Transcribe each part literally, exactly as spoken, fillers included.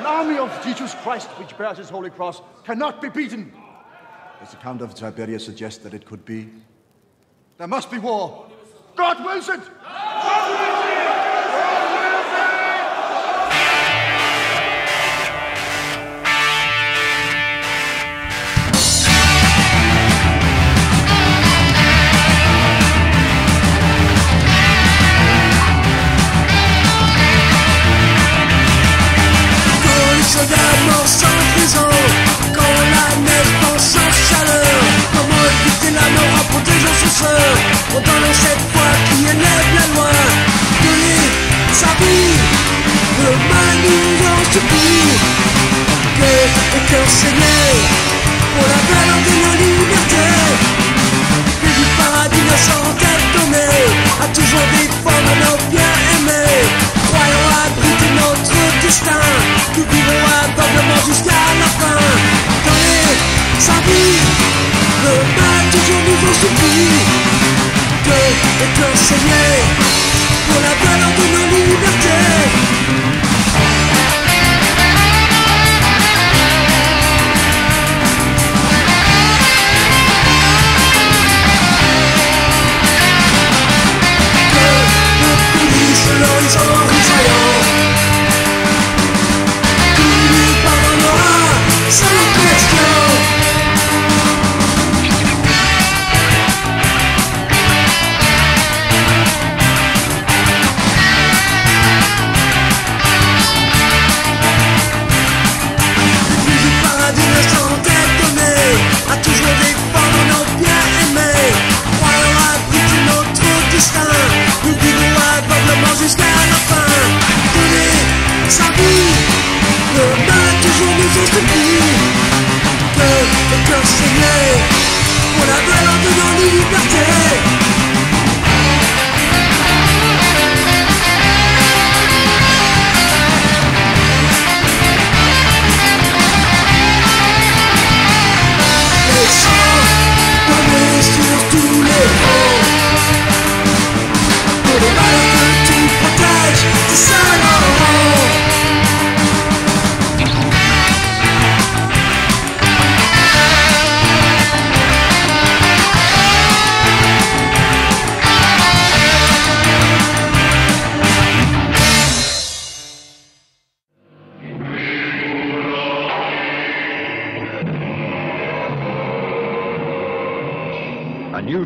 An army of Jesus Christ, which bears his holy cross, cannot be beaten. As the Count of Tiberia suggests that it could be, there must be war. God wills it! God wills it! Pendant cette voix qui élève la loi, donner sa vie, le mal nous en supplie. Cœur et cœur saignés pour la valeur de nos libertés. Et du paradis ne s'en qu'à donner, à toujours défendre nos bien-aimés. Croyons abriter notre destin, nous vivons aveuglément jusqu'à la fin. Donner sa vie, le mal toujours nous en supplie. Et que Seigneur, pour la valeur de nos libertés. Que le pays se l'horizon risaillant, qui lui pardonnera sa question.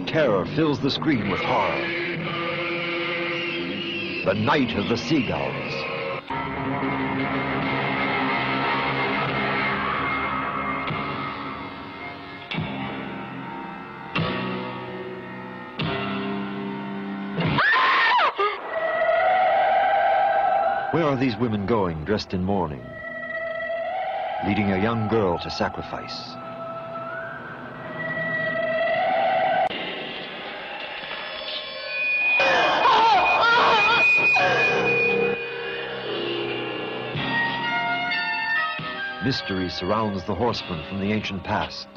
Terror fills the screen with horror. The Night of the Seagulls. Where are these women going dressed in mourning, leading a young girl to sacrifice? Mystery surrounds the horsemen from the ancient past.